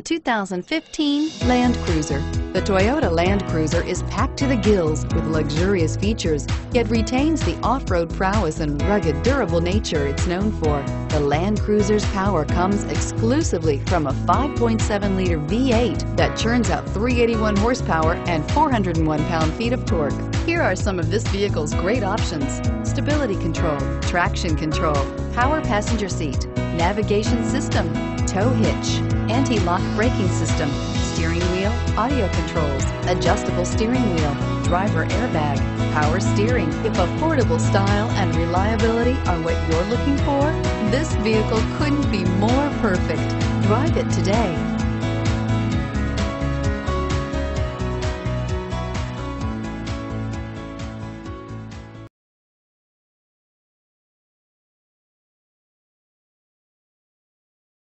The 2015 Land Cruiser. The Toyota Land Cruiser is packed to the gills with luxurious features, yet retains the off-road prowess and rugged, durable nature it's known for. The Land Cruiser's power comes exclusively from a 5.7-liter V8 that churns out 381 horsepower and 401 pound-feet of torque. Here are some of this vehicle's great options: stability control, traction control, power passenger seat, navigation system, tow hitch, anti-lock braking system, steering wheel audio controls, adjustable steering wheel, driver airbag, power steering. If affordable style and reliability are what you're looking for, this vehicle couldn't be more perfect. Drive it today.